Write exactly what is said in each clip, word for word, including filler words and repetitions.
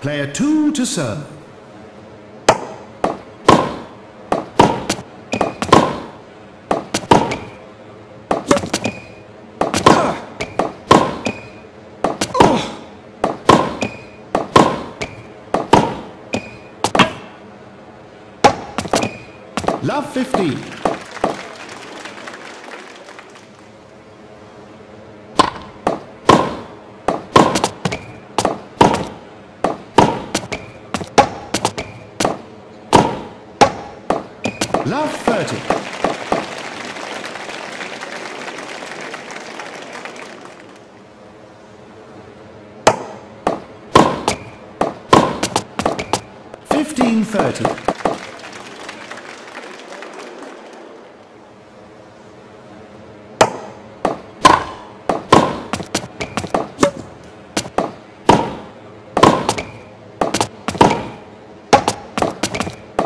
Player two to serve. Love fifteen. Love thirty. Fifteen thirty.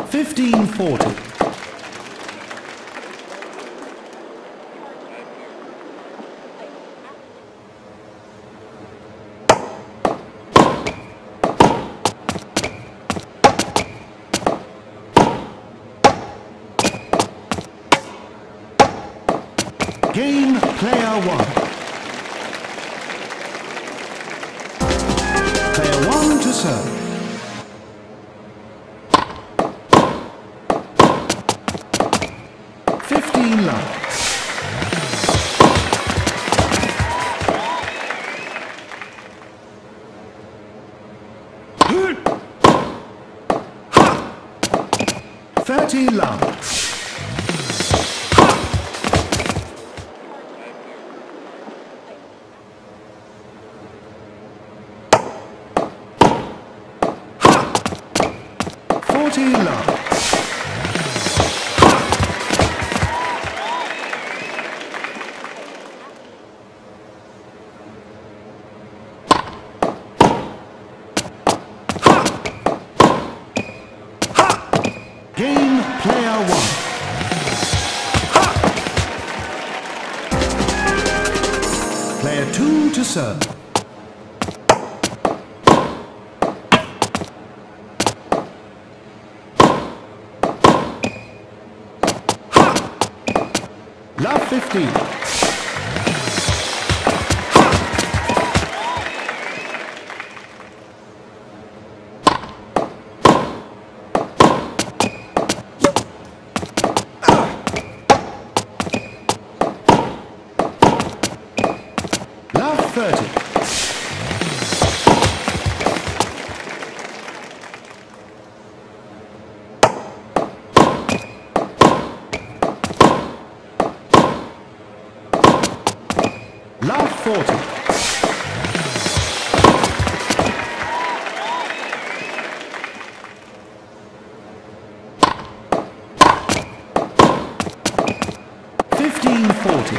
Fifteen forty. Game, player one. Player one to serve. Thirty love. Forty love. Player two to serve. Ha! Love fifteen. thirty. Love forty. Fifteen forty.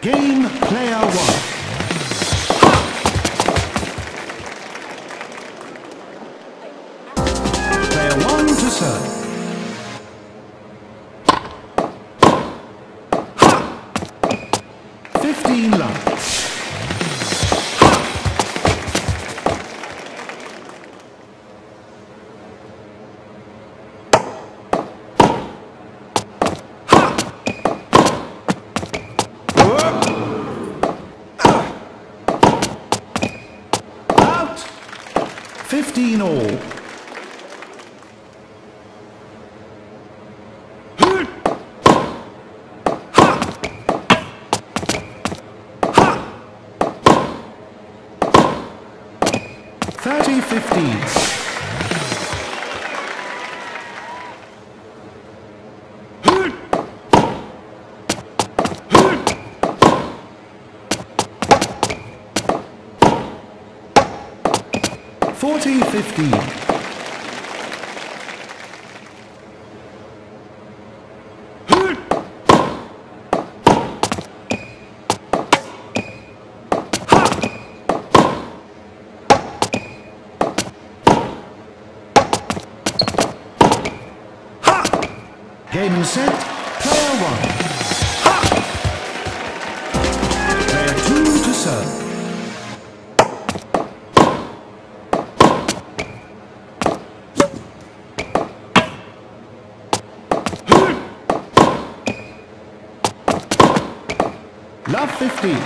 Game, player one. Ha! Player one to serve. Ha! Fifteen love. Fifteen all. Ha! Ha! Thirty fifteen. Forty fifteen. Game set, player one. Ha! Player two to serve. Love fifteen.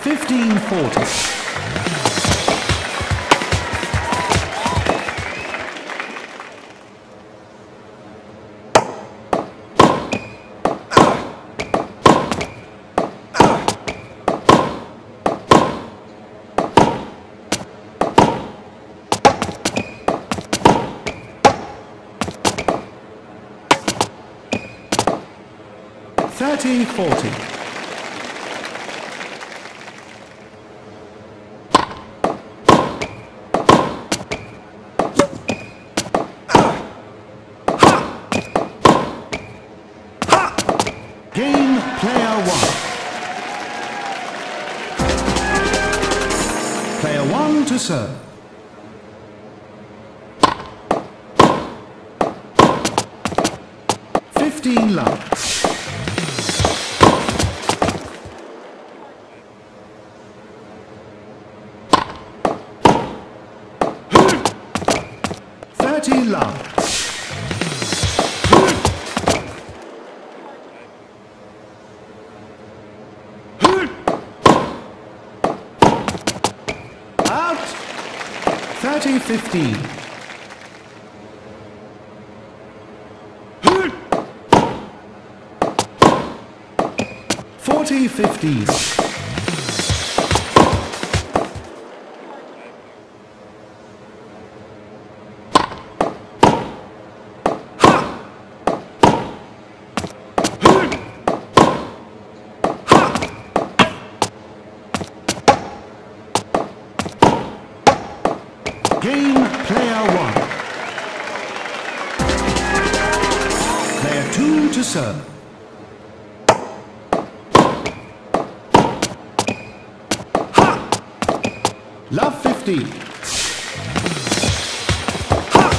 fifteen forty. thirty forty. To serve. Fifteen love. Thirty love. Fifteen. Forty fifteen. Ha! Game player one. Player two to serve. Ha! Love fifteen. Ha!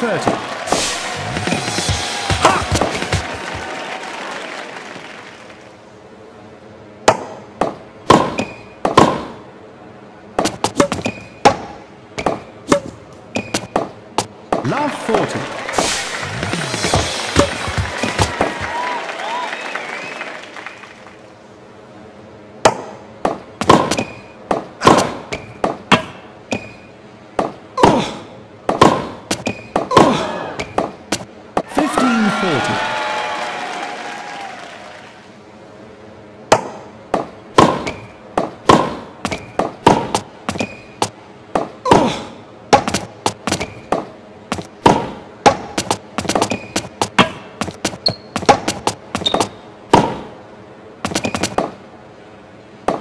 thirty. Ha! Love forty.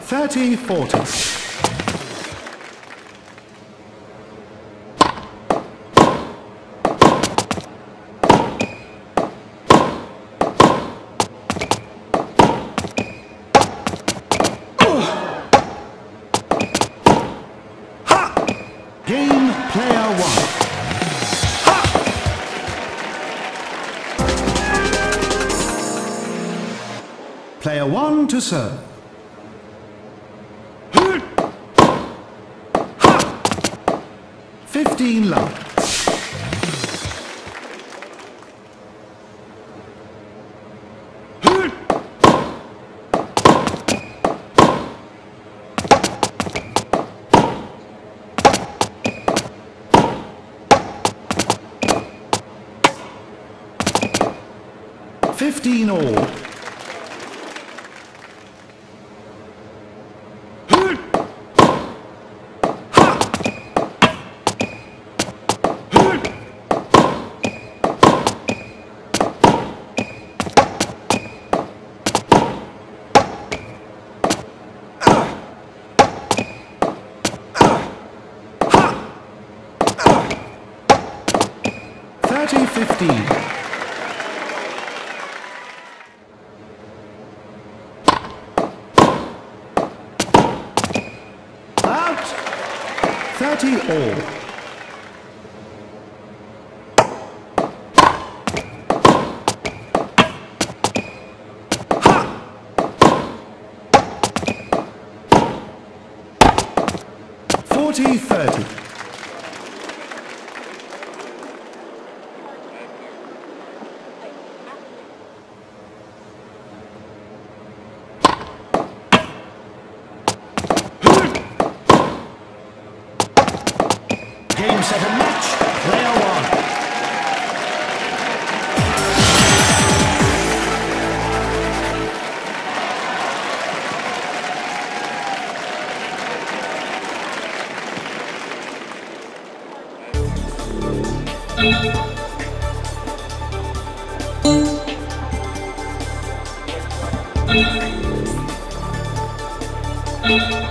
Thirty forty. Player one to serve. fifteen love. fifteen all. thirty fifteen. thirty all. Ha! forty thirty. Game set and match, player one.